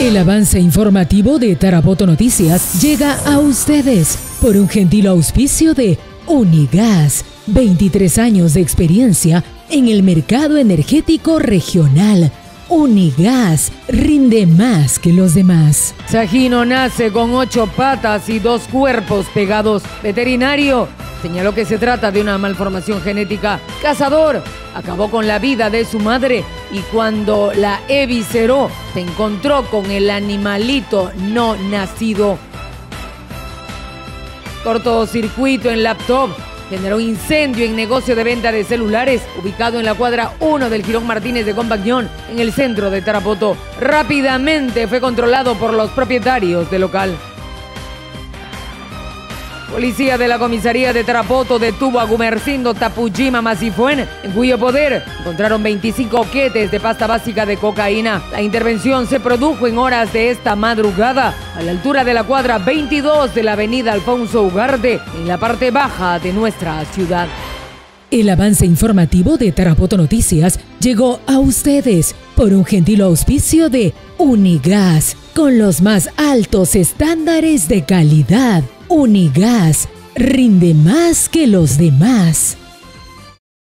El avance informativo de Tarapoto Noticias llega a ustedes por un gentil auspicio de Unigás, 23 años de experiencia en el mercado energético regional. Unigás rinde más que los demás. Sajino nace con 8 patas y 2 cuerpos pegados. Veterinario señaló que se trata de una malformación genética. Cazador acabó con la vida de su madre y cuando la evisceró se encontró con el animalito no nacido. Cortocircuito en laptop generó incendio en negocio de venta de celulares ubicado en la cuadra 1 del Girón Martínez de Compagnón, en el centro de Tarapoto. Rápidamente fue controlado por los propietarios del local. Policía de la comisaría de Tarapoto detuvo a Gumercindo Tapujima Masifuen, en cuyo poder encontraron 25 paquetes de pasta básica de cocaína. La intervención se produjo en horas de esta madrugada, a la altura de la cuadra 22 de la avenida Alfonso Ugarte, en la parte baja de nuestra ciudad. El avance informativo de Tarapoto Noticias llegó a ustedes por un gentil auspicio de Unigás, con los más altos estándares de calidad. Unigás rinde más que los demás.